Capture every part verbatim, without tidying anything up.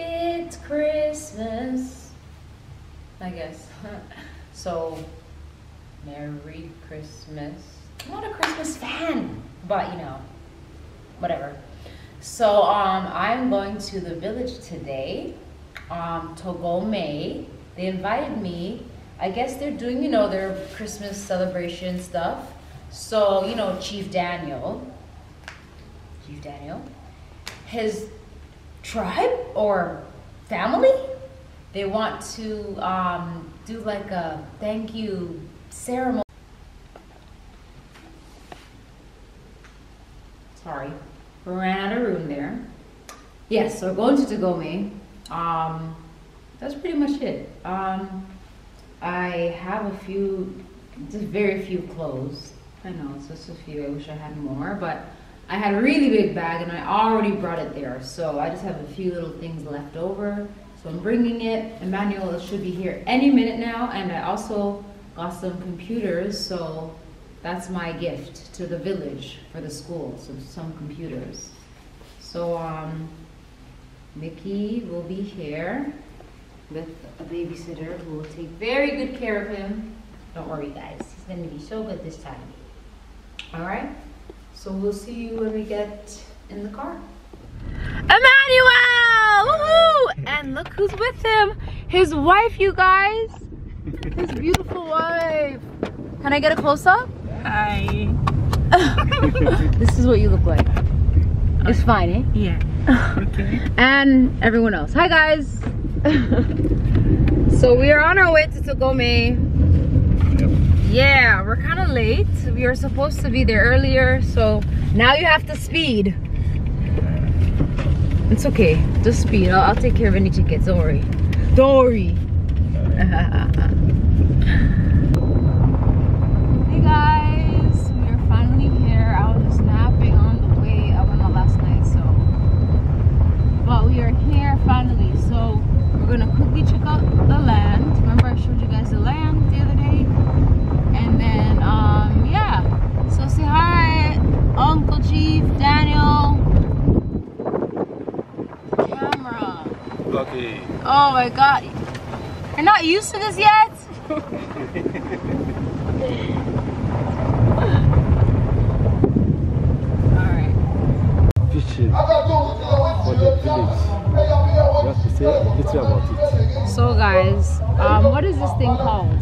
It's Christmas, I guess. So, Merry Christmas. I'm not a Christmas fan, but you know, whatever. So, um, I'm going to the village today, um, Togorme. They invited me. I guess they're doing, you know, their Christmas celebration stuff. So, you know, Chief Daniel, Chief Daniel, his tribe or family, they want to um, do like a thank you ceremony. Sorry, ran out of room there. Yes, so we're going to Togorme. Um, that's pretty much it. Um, I have a few, just very few clothes. I know, it's just a few. I wish I had more, but I had a really big bag and I already brought it there. So I just have a few little things left over. So I'm bringing it. Emmanuel should be here any minute now. And I also got some computers. So that's my gift to the village for the school. So some computers. So um, Mickey will be here with a babysitter who will take very good care of him. Don't worry guys, he's gonna be so good this time. All right, so we'll see you when we get in the car. Emmanuel! Woohoo! And look who's with him, his wife, you guys. His beautiful wife. Can I get a close-up? Hi. This is what you look like. It's fine, eh? Yeah. Okay. And everyone else. Hi, guys. So we are on our way to Togorme. Yeah, we're kind of late. We were supposed to be there earlier, so now you have to speed. It's okay, just speed. I'll, I'll take care of any tickets, don't worry. Don't worry. Hey guys, we are finally here. I was just napping on the way up on the last night, so. But we are here finally, so we're gonna quickly check out the land. Remember I showed you guys the land the other day? And then, um, yeah, so say hi, Uncle Chief Daniel. Camera. Okay. Oh my God. You're not used to this yet? All right. Fishing. For the village. You have to say a little about it. So guys, um, what is this thing called?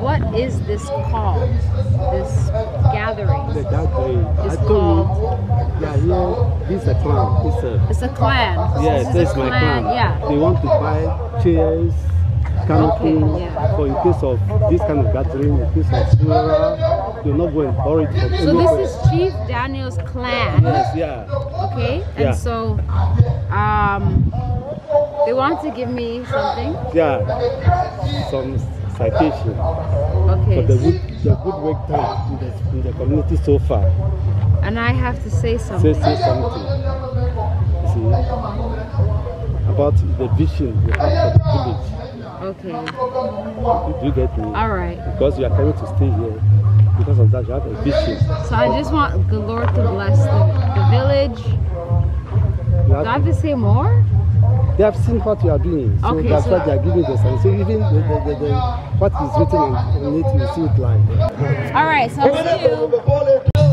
What is this called? This gathering? The gathering. It's called. Yeah, yeah. This is a clan. It's a. It's a clan. Yes, this is my clan. Yeah. They want to buy chairs, canopy, okay, yeah. For in case of this kind of gathering, in case of funeral, you're not going to borrow it. For so anywhere. This is Chief Daniel's clan. Yes. Yeah. Okay. And yeah. So, um, they want to give me something. Yeah. Some. Citation. Okay. For the good, the good work done in the, in the community so far. And I have to say something. Say, say something. See, about the vision you have for the village. Okay. Do you get me? All right. Because you are coming to stay here. Because of that, you have a vision. So I just want the Lord to bless the, the village. You have Do I have to, to say more? They have seen what you are doing, so okay, that's so why they are giving the sign. So even the, the, the, the, what is written on it, you see it lying. All right, so I'll see you. Fantastic!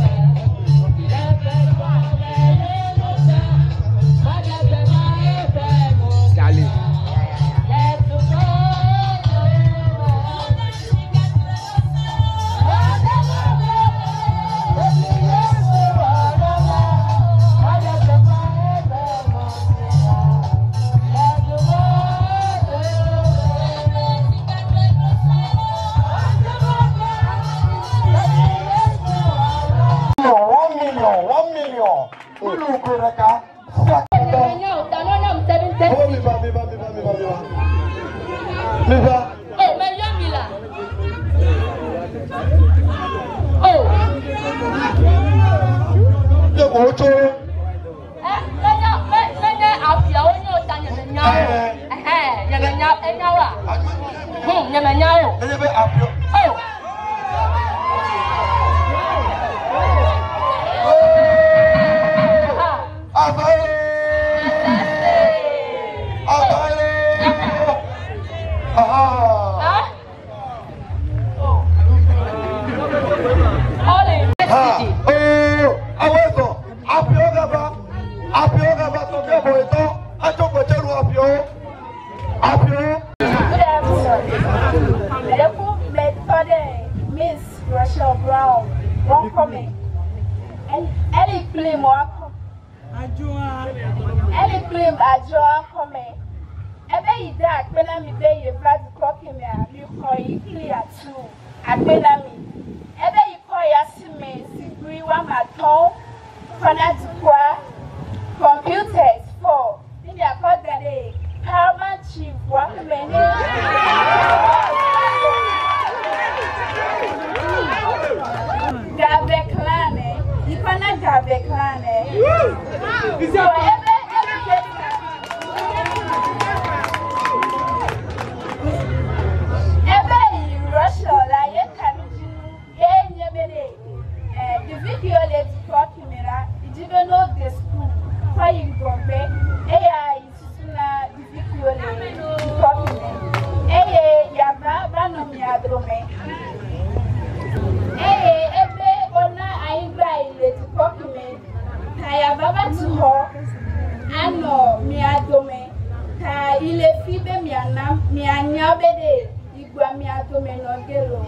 Elie claimed at Joan Comey. Every day, I pay me day, you flat the clock in me, you call you clear too. I pay me. Every you call your me, see, we want my tongue, computers for, in your court that day, how much you want me. So every every Rochelle Elie Flynn, the video led to camera. It didn't know the school. Why you go back? A I is the video led to camera. A I Yaba Banomia Drome. A I. I baba to her, I know me adome. I ile fibe me anam me anyabede. Igwa me adome no gelo.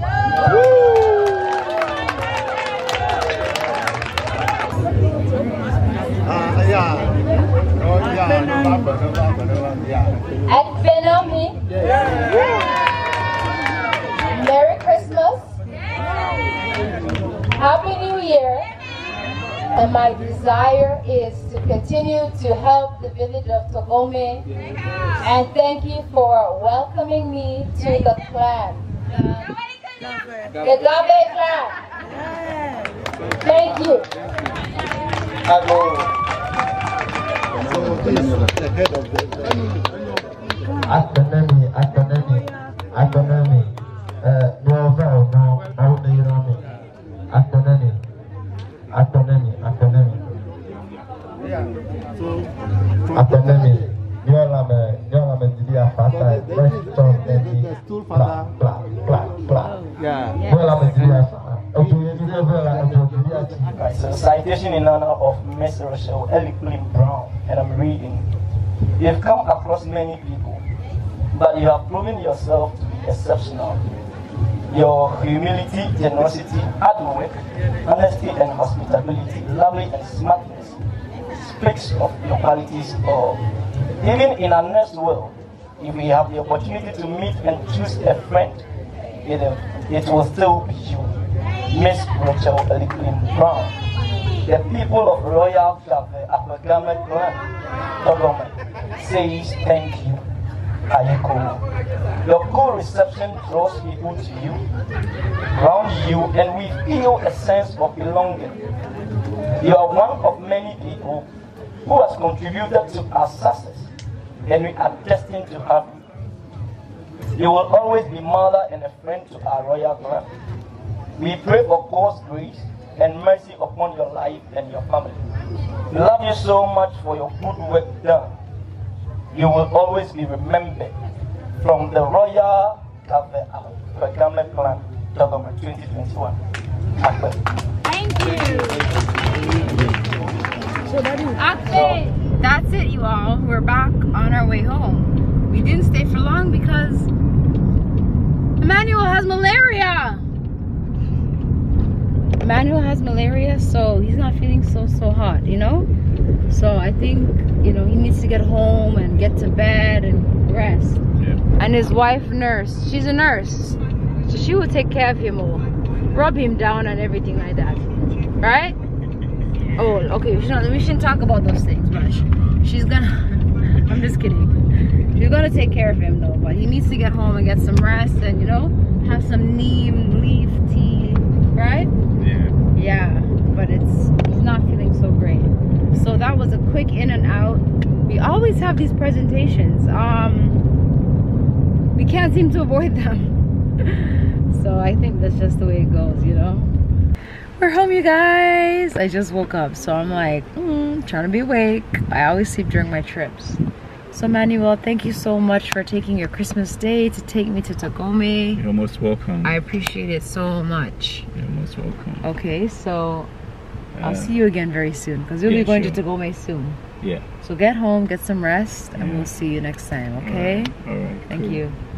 Ah yeah, oh yeah, no baba, no baba, no baba, yeah. At Benomi. Yeah. Merry Christmas. Yeah. Happy New Year. And my desire is to continue to help the village of Togorme. And thank you for welcoming me to the clan. The Togorme clan. Thank you. Atonemi, Atonemi, Atonemi. Citation in honor of Miss Rochelle Elie Flynn Brown, and I'm reading. You have come across many people, but you have proven yourself to be exceptional. Your humility, generosity, hard work, honesty, and hospitality, lovely and smartness speaks of your qualities all. Even in our next world, if we have the opportunity to meet and choose a friend, it, it will still be you, Miss Rochelle Elie Flynn Brown. The people of Royal Amalgamate Togorme says thank you. Ayeko. Your cool reception draws people to you, round you, and we feel a sense of belonging. You are one of many people who has contributed to our success, and we are destined to have you. You will always be mother and a friend to our royal clan. We pray for God's grace and mercy upon your life and your family. We love you so much for your good work done. You will always be remembered from the Royal Amalgamate Clan, Togorme twenty twenty-one. Thank you. Okay, that's it, you all. We're back on our way home. We didn't stay for long because Emmanuel has malaria. Emmanuel has malaria, so he's not feeling so so hot, you know. So I think, you know, he needs to get home and get to bed and rest. Yeah. And his wife, nurse, she's a nurse, so she will take care of him all, rub him down and everything like that, right? Oh, okay. We shouldn't, we shouldn't talk about those things, but she's gonna. I'm just kidding. She's gonna take care of him though, but he needs to get home and get some rest and, you know, have some neem leaf tea, right? Yeah, but it's he's not feeling so great. So that was a quick in and out. We always have these presentations. Um, we can't seem to avoid them. So I think that's just the way it goes, you know. We're home, you guys. I just woke up, so I'm like mm, trying to be awake. I always sleep during my trips. So Emmanuel, thank you so much for taking your Christmas day to take me to Togorme. You're most welcome. I appreciate it so much. You're most welcome. Okay, so uh, I'll see you again very soon because you'll yeah, be going sure. to Togorme soon. Yeah. So get home, get some rest, yeah. and we'll see you next time, okay? All right, all right, thank cool. you.